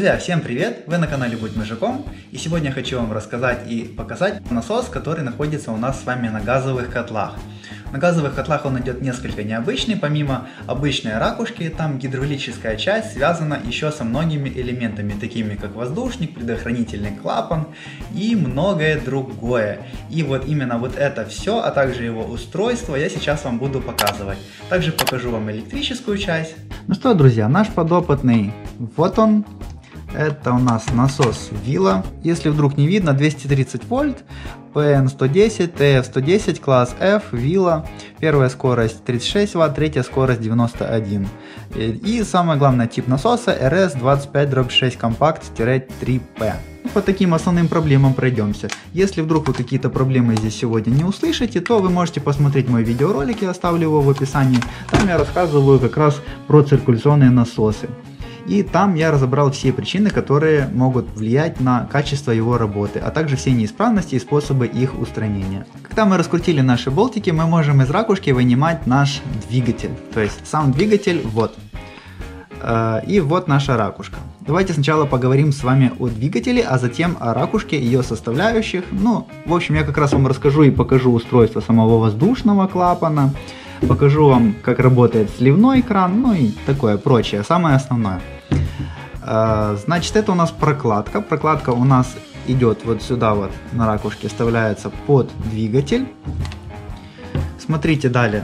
Друзья, всем привет! Вы на канале Будь Мужиком, и сегодня я хочу вам рассказать и показать насос, который находится у нас с вами на газовых котлах. На газовых котлах он идет несколько необычный, помимо обычной ракушки, там гидравлическая часть связана еще со многими элементами, такими как воздушник, предохранительный клапан и многое другое. И вот именно вот это все, а также его устройство я сейчас вам буду показывать. Также покажу вам электрическую часть. Ну что, друзья, наш подопытный, вот он. Это у нас насос VILA, если вдруг не видно, 230 вольт, PN110, TF110, класс F, VILA, первая скорость 36 Вт, третья скорость 91. И самое главное, тип насоса RS25.6 Compact-3P. По таким основным проблемам пройдемся. Если вдруг вы какие-то проблемы здесь сегодня не услышите, то вы можете посмотреть мой видеоролик, я оставлю его в описании. Там я рассказываю как раз про циркуляционные насосы. И там я разобрал все причины, которые могут влиять на качество его работы, а также все неисправности и способы их устранения. Когда мы раскрутили наши болтики, мы можем из ракушки вынимать наш двигатель. То есть сам двигатель вот. И вот наша ракушка. Давайте сначала поговорим с вами о двигателе, а затем о ракушке, ее составляющих. Ну, в общем, я как раз вам расскажу и покажу устройство самого воздушного клапана. Покажу вам, как работает сливной кран, ну и такое прочее, самое основное. Значит, это у нас прокладка. Прокладка у нас идет вот сюда вот, на ракушке вставляется под двигатель. Смотрите далее.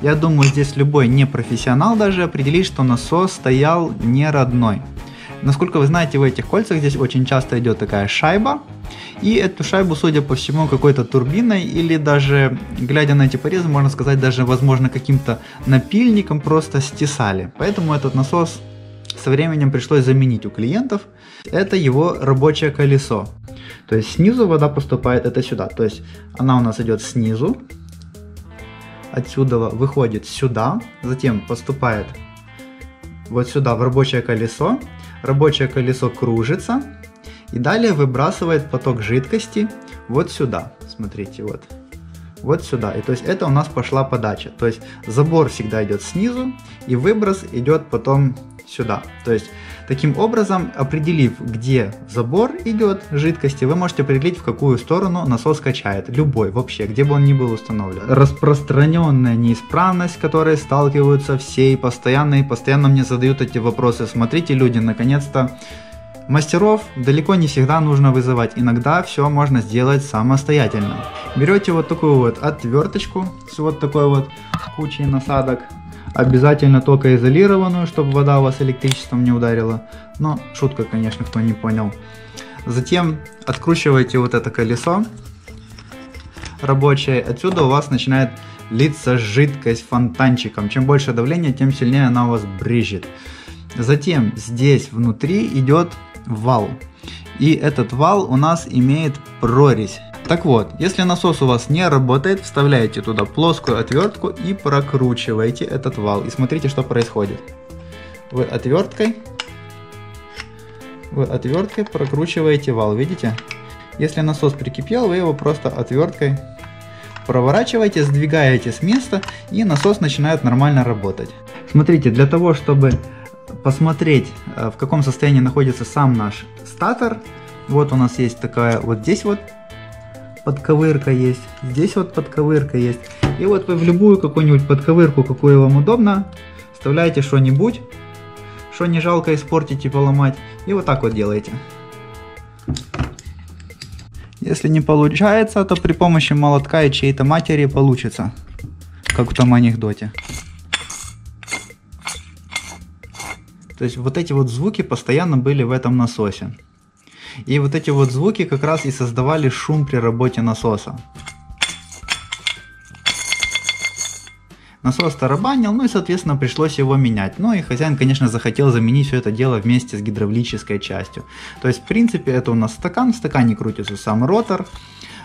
Я думаю, здесь любой непрофессионал даже определит, что насос стоял не родной. Насколько вы знаете, в этих кольцах здесь очень часто идет такая шайба. И эту шайбу, судя по всему, какой-то турбиной или даже, глядя на эти порезы, можно сказать, даже, возможно, каким-то напильником просто стесали. Поэтому этот насос со временем пришлось заменить у клиентов. Это его рабочее колесо. То есть снизу вода поступает это сюда. То есть она у нас идет снизу, отсюда выходит сюда, затем поступает вот сюда в рабочее колесо. Рабочее колесо кружится. И далее выбрасывает поток жидкости вот сюда, смотрите, вот, вот сюда. И то есть это у нас пошла подача, то есть забор всегда идет снизу и выброс идет потом сюда. То есть таким образом, определив, где забор идет жидкости, вы можете определить, в какую сторону насос качает, любой вообще, где бы он ни был установлен. Распространенная неисправность, с которой сталкиваются все и постоянно мне задают эти вопросы. Смотрите, люди, наконец-то. Мастеров далеко не всегда нужно вызывать, иногда все можно сделать самостоятельно. Берете вот такую вот отверточку с вот такой вот кучей насадок, обязательно только изолированную, чтобы вода у вас электричеством не ударила. Но шутка, конечно, кто не понял. Затем откручиваете вот это колесо рабочее, отсюда у вас начинает литься жидкость фонтанчиком. Чем больше давления, тем сильнее она у вас брызжет. Затем здесь внутри идет вал, и этот вал у нас имеет прорезь. Так вот, если насос у вас не работает, вставляете туда плоскую отвертку и прокручиваете этот вал. И смотрите, что происходит. Вы отверткой прокручиваете вал, видите? Если насос прикипел, вы его просто отверткой проворачиваете, сдвигаете с места, и насос начинает нормально работать. Смотрите, для того, чтобы посмотреть, в каком состоянии находится сам наш статор. Вот у нас есть такая, вот здесь вот подковырка есть, здесь вот подковырка есть. И вот вы в любую какую-нибудь подковырку, какую вам удобно, вставляете что-нибудь, что не жалко испортить и поломать, и вот так вот делаете. Если не получается, то при помощи молотка и чьей-то матери получится, как в том анекдоте. То есть вот эти вот звуки постоянно были в этом насосе. И вот эти вот звуки как раз и создавали шум при работе насоса. Насос тарабанил, ну и соответственно пришлось его менять. Ну и хозяин, конечно, захотел заменить все это дело вместе с гидравлической частью. То есть в принципе это у нас стакан, в стакане крутится сам ротор.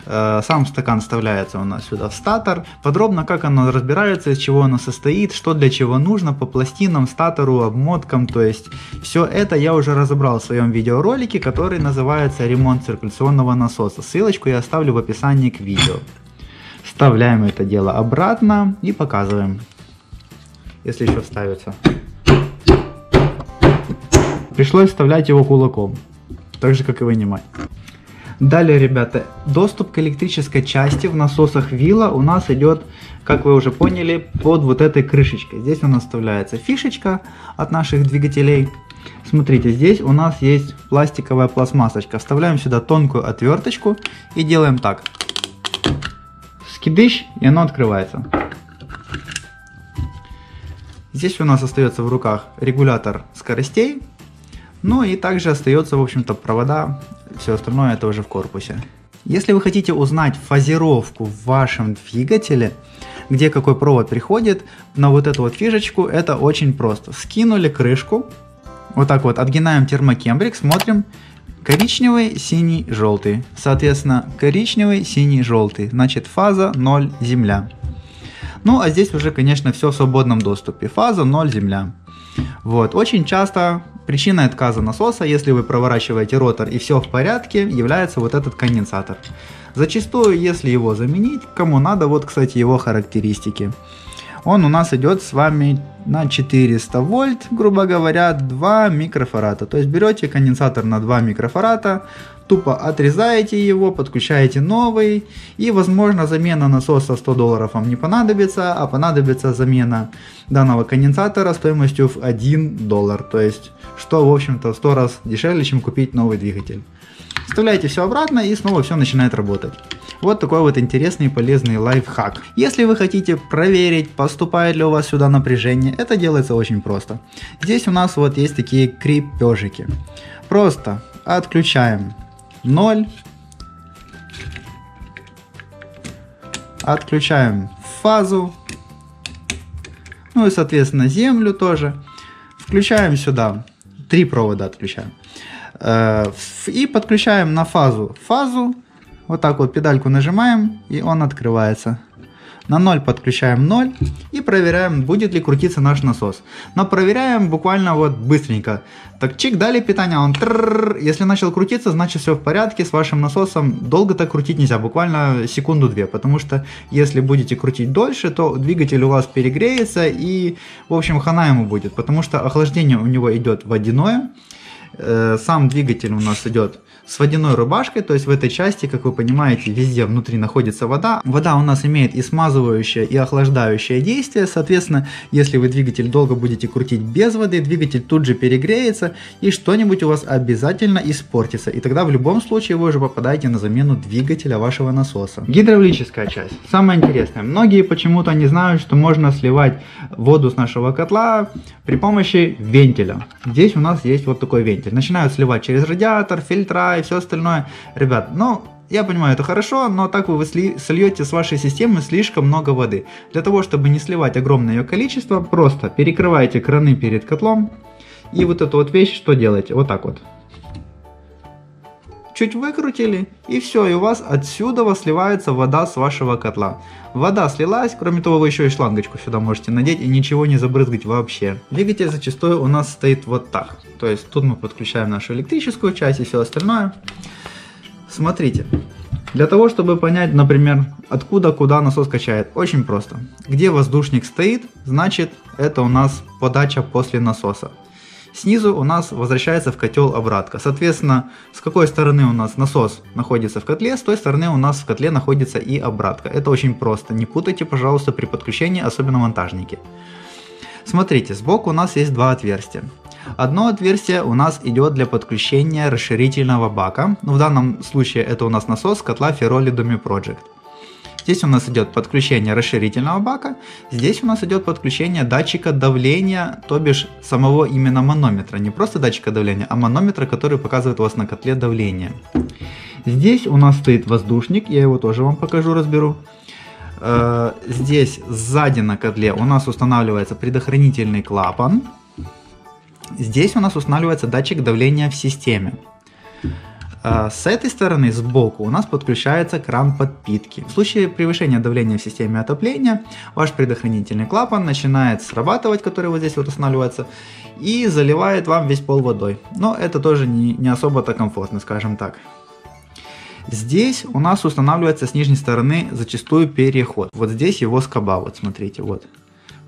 Сам стакан вставляется у нас сюда в статор. Подробно как оно разбирается, из чего оно состоит, что для чего нужно по пластинам, статору, обмоткам. То есть все это я уже разобрал в своем видеоролике, который называется «Ремонт циркуляционного насоса». Ссылочку я оставлю в описании к видео. Вставляем это дело обратно и показываем, если еще вставится. Пришлось вставлять его кулаком, так же как и вынимать. Далее, ребята, доступ к электрической части в насосах VILA у нас идет, как вы уже поняли, под вот этой крышечкой. Здесь у нас вставляется фишечка от наших двигателей. Смотрите, здесь у нас есть пластиковая пластмассочка. Вставляем сюда тонкую отверточку и делаем так. Скидыш, и оно открывается. Здесь у нас остается в руках регулятор скоростей. Ну и также остается, в общем-то, провода. Все остальное это уже в корпусе. Если вы хотите узнать фазировку в вашем двигателе, где какой провод приходит, на вот эту вот фишечку, это очень просто. Скинули крышку. Вот так вот, отгинаем термокембрик, смотрим, коричневый, синий, желтый. Соответственно, коричневый, синий, желтый, значит фаза 0, земля. Ну а здесь уже, конечно, все в свободном доступе, фаза 0, земля. Вот, очень часто причиной отказа насоса, если вы проворачиваете ротор и все в порядке, является вот этот конденсатор. Зачастую, если его заменить, кому надо, вот, кстати, его характеристики. Он у нас идет с вами на 400 вольт, грубо говоря, 2 микрофарада. То есть берете конденсатор на 2 микрофарада, тупо отрезаете его, подключаете новый. И, возможно, замена насоса $100 вам не понадобится, а понадобится замена данного конденсатора стоимостью в $1. То есть, что, в общем-то, в 100 раз дешевле, чем купить новый двигатель. Вставляете все обратно, и снова все начинает работать. Вот такой вот интересный и полезный лайфхак. Если вы хотите проверить, поступает ли у вас сюда напряжение, это делается очень просто. Здесь у нас вот есть такие крепежики. Просто отключаем 0, отключаем фазу, ну и соответственно землю тоже. Включаем сюда, 3 провода отключаем. И подключаем на фазу. Вот так вот педальку нажимаем, и он открывается. На 0 подключаем 0 и проверяем, будет ли крутиться наш насос. Но проверяем буквально вот быстренько. Так, чик, дали питание, он тррррр. Если начал крутиться, значит все в порядке с вашим насосом. Долго так крутить нельзя, буквально секунду-две. Потому что если будете крутить дольше, то двигатель у вас перегреется и, в общем, хана ему будет. Потому что охлаждение у него идет водяное. Сам двигатель у нас идет с водяной рубашкой, то есть в этой части, как вы понимаете, везде внутри находится вода. Вода у нас имеет и смазывающее, и охлаждающее действие, соответственно, если вы двигатель долго будете крутить без воды, двигатель тут же перегреется и что-нибудь у вас обязательно испортится, и тогда в любом случае вы уже попадаете на замену двигателя вашего насоса. Гидравлическая часть, самое интересное, многие почему-то не знают, что можно сливать воду с нашего котла при помощи вентиля. Здесь у нас есть вот такой вентиль. Начинают сливать через радиатор, фильтра и все остальное. Ребят, ну, я понимаю, это хорошо, но так вы сольете с вашей системы слишком много воды. Для того, чтобы не сливать огромное ее количество, просто перекрываете краны перед котлом и вот эту вот вещь, что делаете? Вот так вот. Чуть выкрутили, и все, и у вас отсюда сливается вода с вашего котла. Вода слилась, кроме того, вы еще и шлангочку сюда можете надеть и ничего не забрызгать вообще. Двигатель зачастую у нас стоит вот так. То есть тут мы подключаем нашу электрическую часть и все остальное. Смотрите, для того, чтобы понять, например, откуда куда насос качает, очень просто. Где воздушник стоит, значит это у нас подача после насоса. Снизу у нас возвращается в котел обратка. Соответственно, с какой стороны у нас насос находится в котле, с той стороны у нас в котле находится и обратка. Это очень просто. Не путайте, пожалуйста, при подключении, особенно монтажники. Смотрите, сбоку у нас есть два отверстия. Одно отверстие у нас идет для подключения расширительного бака. Ну, в данном случае это у нас насос котла Ferroli Domi Project. Здесь у нас идет подключение расширительного бака, здесь у нас идет подключение датчика давления, то бишь самого именно манометра, не просто датчика давления, а манометра, который показывает у вас на котле давление. Здесь у нас стоит воздушник, я его тоже вам покажу, разберу. Здесь сзади на котле у нас устанавливается предохранительный клапан. Здесь у нас устанавливается датчик давления в системе. С этой стороны, сбоку, у нас подключается кран подпитки. В случае превышения давления в системе отопления, ваш предохранительный клапан начинает срабатывать, который вот здесь вот останавливается, и заливает вам весь пол водой. Но это тоже не особо-то комфортно, скажем так. Здесь у нас устанавливается с нижней стороны зачастую переход. Вот здесь его скоба, вот смотрите, вот.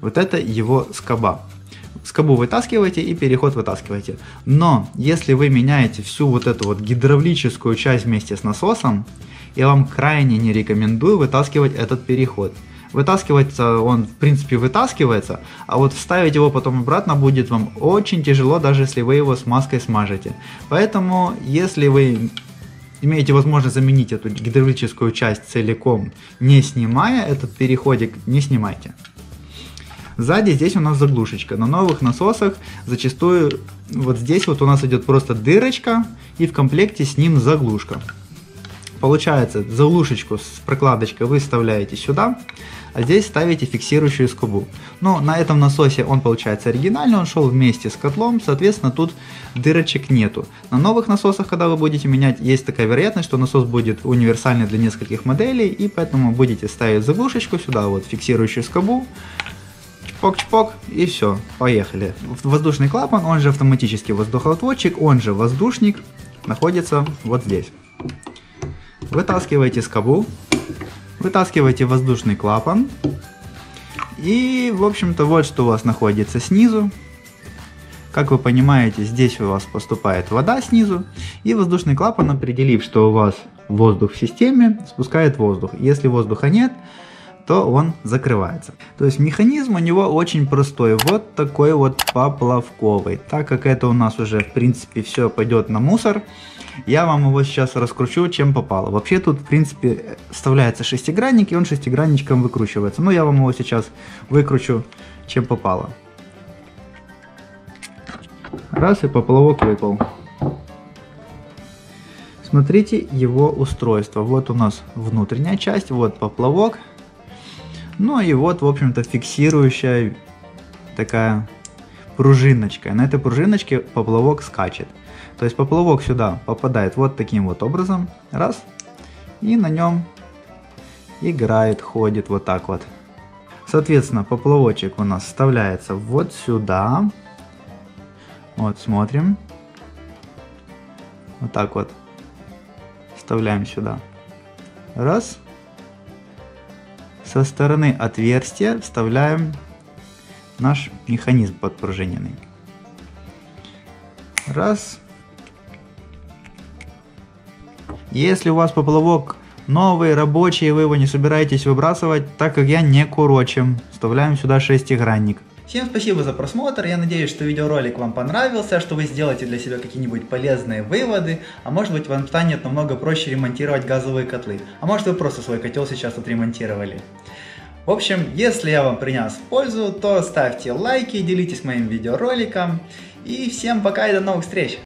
Вот это его скоба. скобу вытаскиваете и переход вытаскиваете. Но если вы меняете всю вот эту вот гидравлическую часть вместе с насосом, я вам крайне не рекомендую вытаскивать этот переход. Вытаскивается он, в принципе, вытаскивается, а вот вставить его потом обратно будет вам очень тяжело, даже если вы его смазкой смажете. Поэтому, если вы имеете возможность заменить эту гидравлическую часть целиком, не снимая этот переходик, не снимайте. Сзади здесь у нас заглушечка. На новых насосах зачастую вот здесь вот у нас идет просто дырочка и в комплекте с ним заглушка. Получается, заглушечку с прокладочкой вы вставляете сюда, а здесь ставите фиксирующую скобу. Но на этом насосе он получается оригинальный, он шел вместе с котлом, соответственно тут дырочек нету. На новых насосах, когда вы будете менять, есть такая вероятность, что насос будет универсальный для нескольких моделей, и поэтому будете ставить заглушечку сюда, вот фиксирующую скобу, чпок-чпок, и все, поехали. Воздушный клапан, он же автоматический воздухоотводчик, он же воздушник, находится вот здесь. Вытаскиваете скобу, вытаскиваете воздушный клапан, и, в общем-то, вот что у вас находится снизу. Как вы понимаете, здесь у вас поступает вода снизу, и воздушный клапан, определив, что у вас воздух в системе, спускает воздух. Если воздуха нет, то он закрывается. То есть механизм у него очень простой, вот такой вот поплавковый. Так как это у нас уже, в принципе, все пойдет на мусор, я вам его сейчас раскручу, чем попало. Вообще тут, в принципе, вставляется шестигранник, и он шестигранничком выкручивается. Но я вам его сейчас выкручу, чем попало. Раз, и поплавок выпал. Смотрите его устройство. Вот у нас внутренняя часть, вот поплавок. Ну и вот, в общем-то, фиксирующая такая пружиночка. На этой пружиночке поплавок скачет. То есть поплавок сюда попадает вот таким вот образом, раз, и на нем играет, ходит вот так вот. Соответственно, поплавочек у нас вставляется вот сюда, вот смотрим, вот так вот, вставляем сюда, раз, со стороны отверстия вставляем наш механизм подпружиненный, раз. Если у вас поплавок новый, рабочий, и вы его не собираетесь выбрасывать, так как я, не курочим. Вставляем сюда шестигранник. Всем спасибо за просмотр, я надеюсь, что видеоролик вам понравился, что вы сделаете для себя какие-нибудь полезные выводы, а может быть вам станет намного проще ремонтировать газовые котлы, а может вы просто свой котел сейчас отремонтировали. В общем, если я вам принес пользу, то ставьте лайки, делитесь моим видеороликом, и всем пока и до новых встреч!